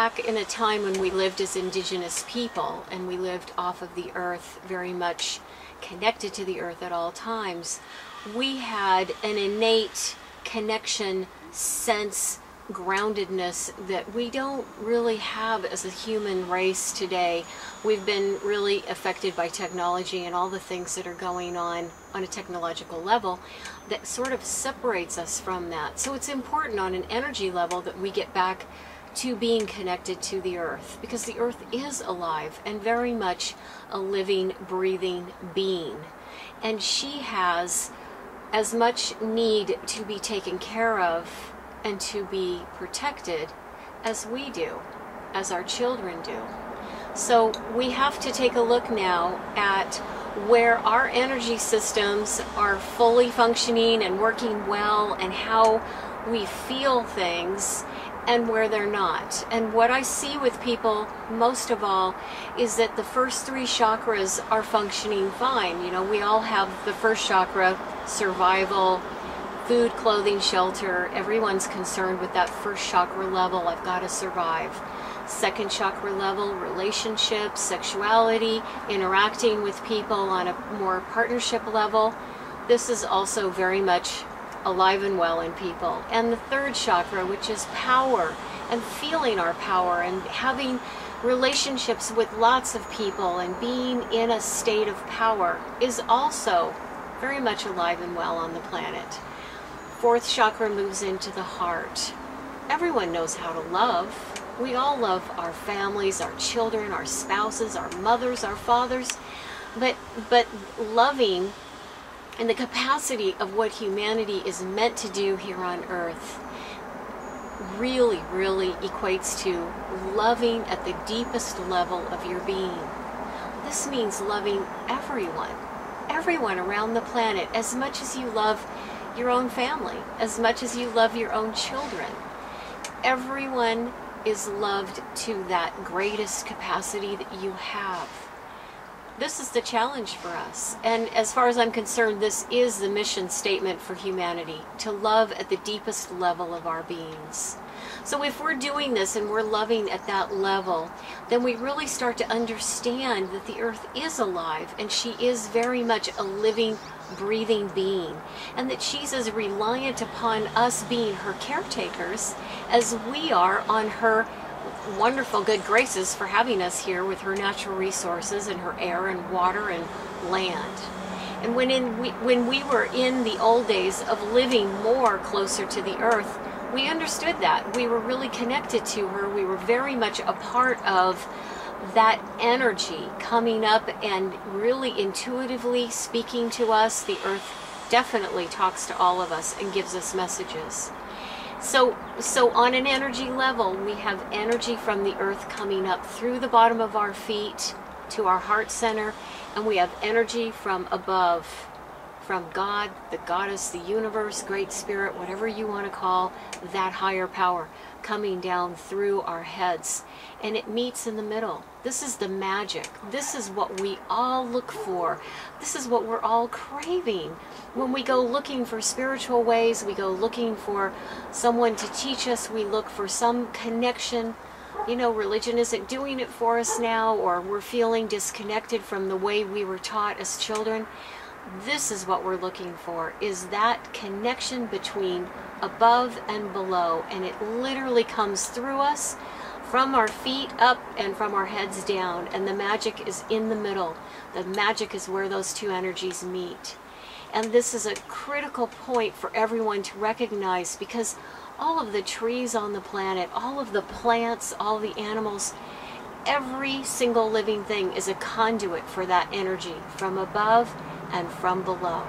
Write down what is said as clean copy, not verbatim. back in a time when we lived as indigenous people and we lived off of the earth, very much connected to the earth at all times, we had an innate connection, sense, groundedness that we don't really have as a human race today. We've been really affected by technology and all the things that are going on a technological level that sort of separates us from that. So it's important on an energy level that we get back to being connected to the earth, because the earth is alive and very much a living, breathing being, and she has as much need to be taken care of and to be protected as we do, as our children do. So we have to take a look now at where our energy systems are fully functioning and working well, and how we feel things and where they're not. And what I see with people most of all is that the first three chakras are functioning fine. You know, we all have the first chakra, survival, food, clothing, shelter. Everyone's concerned with that first chakra level. I've got to survive. Second chakra level, relationships, sexuality, interacting with people on a more partnership level. This is also very much alive and well in people. And the third chakra, which is power and feeling our power and having relationships with lots of people and being in a state of power, is also very much alive and well on the planet. Fourth chakra moves into the heart. Everyone knows how to love. We all love our families, our children, our spouses, our mothers, our fathers, but loving in the capacity of what humanity is meant to do here on earth really, really equates to loving at the deepest level of your being. This means loving everyone, everyone around the planet, as much as you love your own family, as much as you love your own children. Everyone is loved to that greatest capacity that you have. This is the challenge for us, and as far as I'm concerned, this is the mission statement for humanity: to love at the deepest level of our beings. So if we're doing this and we're loving at that level, then we really start to understand that the earth is alive and she is very much a living, breathing being, and that she's as reliant upon us being her caretakers as we are on her wonderful good graces for having us here with her natural resources and her air and water and land. And when we were in the old days of living more closer to the earth, we understood that. We were really connected to her. We were very much a part of that energy coming up and really intuitively speaking to us. The earth definitely talks to all of us and gives us messages. So on an energy level, we have energy from the earth coming up through the bottom of our feet to our heart center, and we have energy from above, from God, the goddess, the universe, great spirit, whatever you want to call that higher power, coming down through our heads, and it meets in the middle. This is the magic. This is what we all look for. This is what we're all craving. When we go looking for spiritual ways, we go looking for someone to teach us, we look for some connection. You know, religion isn't doing it for us now, or we're feeling disconnected from the way we were taught as children. This is what we're looking for, is that connection between above and below, and it literally comes through us from our feet up and from our heads down, and the magic is in the middle. The magic is where those two energies meet, and this is a critical point for everyone to recognize, because all of the trees on the planet, all of the plants, all the animals, every single living thing is a conduit for that energy from above and from below.